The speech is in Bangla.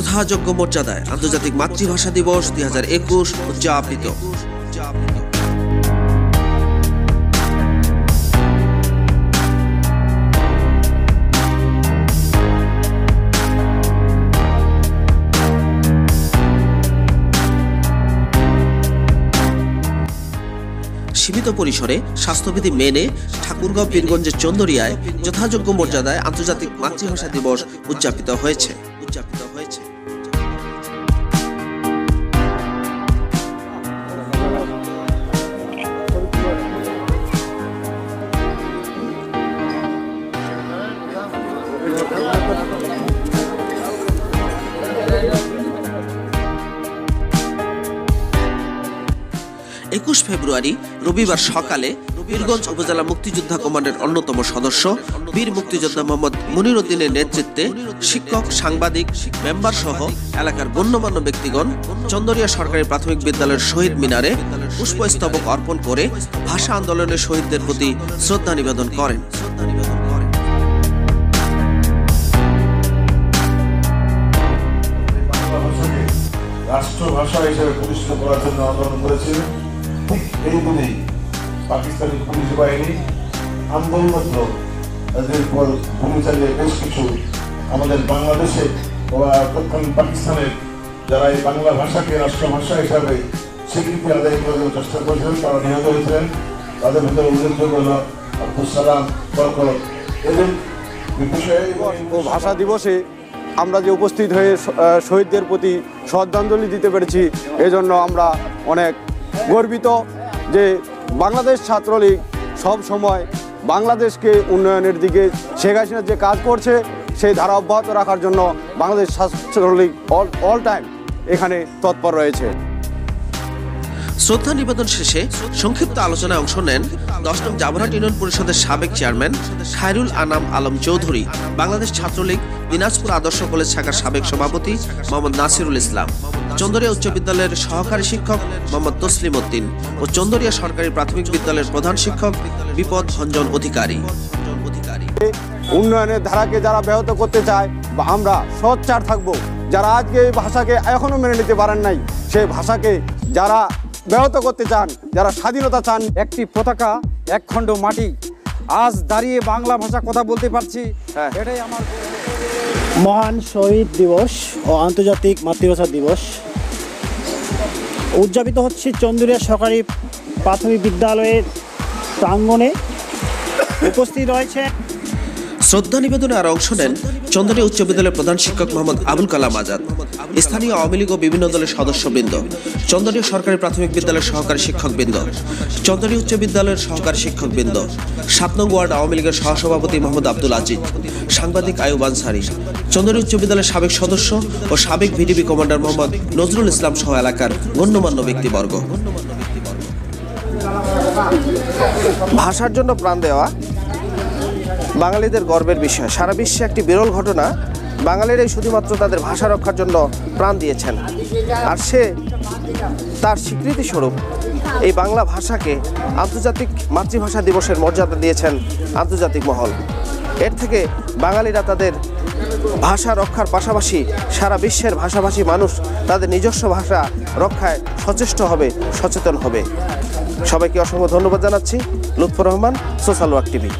যথাযোগ্য মর্যাদায় আন্তর্জাতিক মাতৃভাষা দিবস 2021 উদযাপিত। সীমিত পরিসরে স্বাস্থ্যবিধি মেনে ঠাকুরগাঁও পীরগঞ্জের চন্দরিয়ায় যথাযোগ্য মর্যাদায় আন্তর্জাতিক মাতৃভাষা দিবস উদযাপিত হয়েছে। ফেব্রুয়ারি রবিবার সকালে পীরগঞ্জ উপজেলা মুক্তিযোদ্ধা কমান্ডের অন্যতম সদস্য বীর মুক্তিযোদ্ধা মোহাম্মদ মনিরউদ্দিনের নেতৃত্বে শিক্ষক, সাংবাদিক, মেম্বার সহ এলাকার গণ্যমান্য ব্যক্তিগণ চন্দরিয়া সরকারি প্রাথমিক বিদ্যালয়ের শহীদ মিনারে পুষ্পস্তবক অর্পণ করে ভাষা আন্দোলনের শহীদদের প্রতি শ্রদ্ধা নিবেদন করেন। রাষ্ট্রভাষা হিসেবে প্রতিষ্ঠা করার জন্য আন্দোলন করেছিলেন। এইগুলি পাকিস্তানি পুলিশ বাহিনী আন্দোলনরত এদের পর ভূমিকা নিয়ে বেশ কিছু আমাদের বাংলাদেশে বা তৎকালীন পাকিস্তানের যারা এই বাংলা ভাষাকে রাষ্ট্রভাষা হিসাবে স্বীকৃতি আদায় করার চেষ্টা করেছিলেন তারা নিহত হয়েছিলেন। তাদের ভিতরে উল্লেখযোগ্য হল আব্দুল সালাম বরকর। এবং বিষয়ে ও ভাষা দিবসে আমরা যে উপস্থিত হয়ে শহীদদের প্রতি শ্রদ্ধাঞ্জলি দিতে পেরেছি এজন্য আমরা অনেক গর্বিত যে বাংলাদেশ ছাত্রলীগ সবসময় বাংলাদেশকে উন্নয়নের দিকে শেখ হাসিনা যে কাজ করছে সেই ধারা অব্যাহত রাখার জন্য বাংলাদেশ ছাত্রলীগ অল টাইম এখানে তৎপর রয়েছে। শ্রদ্ধা নিবেদন শেষে সংক্ষিপ্ত আলোচনায় অংশ নেন ১০ নং জাবরহাট ইউনিয়ন পরিষদের সাবেক চেয়ারম্যান খায়রুল আনাম আলম চৌধুরী, বাংলাদেশ ছাত্রলীগ দিনাজপুর আদর্শ কলেজ শাখার সাবেক সভাপতি মোহাম্মদ নাসিরুল ইসলাম, চন্দরিয়া উচ্চ বিদ্যালয়ের সহকারী শিক্ষক মোহাম্মদ তসলিম উদ্দিন ও চন্দরিয়া সরকারি প্রাথমিক বিদ্যালয়ের প্রধান শিক্ষক বিপদ ভঞ্জন অধিকারী। উন্নয়নের ধারাকে যারা ব্যাহত করতে চায় বা আমরা সোচ্চার থাকব। যারা আজকে এই ভাষাকে এখনো মেনে নিতে পারেন নাই সেই ভাষাকে যারা ব্যাহত করতে চান, যারা স্বাধীনতা চান, একটি পতাকা এক খণ্ড মাটি, আজ দাঁড়িয়ে বাংলা ভাষা কথা বলতে পারছি এটাই আমার মহান শহীদ দিবস ও আন্তর্জাতিক মাতৃভাষা দিবস উদযাপিত হচ্ছে চন্দরিয়া সরকারি প্রাথমিক বিদ্যালয়ের প্রাঙ্গণে। উপস্থিত রয়েছে শ্রদ্ধা নিবেদনে আর অংশ নেন চন্দরিয়া উচ্চ বিদ্যালয়ের প্রধান শিক্ষক মোহাম্মদ আবুল কালাম আজাদ, স্থানীয় আওয়ামী লীগ ও বিভিন্ন দলের সদস্যবৃন্দ, চন্দরিয়া সরকারি প্রাথমিক বিদ্যালয়ের সহকারী শিক্ষকবৃন্দ, চন্দরিয়া উচ্চ বিদ্যালয়ের সহকারী শিক্ষকবৃন্দ, ৭ নং ওয়ার্ড আওয়ামী লীগের সহসভাপতি মোহাম্মদ আব্দুল আজিজ, সাংবাদিক আয়ুব আনসারী, চন্দরিয়া উচ্চ বিদ্যালয়ের সাবেক সদস্য ও সাবেক ভিডিপি কমান্ডার মোহাম্মদ নজরুল ইসলাম সহ এলাকার গণ্যমান্য ব্যক্তিবর্গ। ভাষার জন্য প্রাণ দেওয়া বাঙালিদের গর্বের বিষয়। সারা বিশ্বে একটি বিরল ঘটনা, বাঙালিরাই শুধুমাত্র তাদের ভাষা রক্ষার জন্য প্রাণ দিয়েছেন, আর সে তার স্বীকৃতিস্বরূপ এই বাংলা ভাষাকে আন্তর্জাতিক মাতৃভাষা দিবসের মর্যাদা দিয়েছেন আন্তর্জাতিক মহল। এর থেকে বাঙালিরা তাদের ভাষা রক্ষার পাশাপাশি সারা বিশ্বের ভাষাভাষী মানুষ তাদের নিজস্ব ভাষা রক্ষায় সচেষ্ট হবে, সচেতন হবে। সবাইকে অসংখ্য ধন্যবাদ জানাচ্ছি। Lutfur Rahman, social work TV.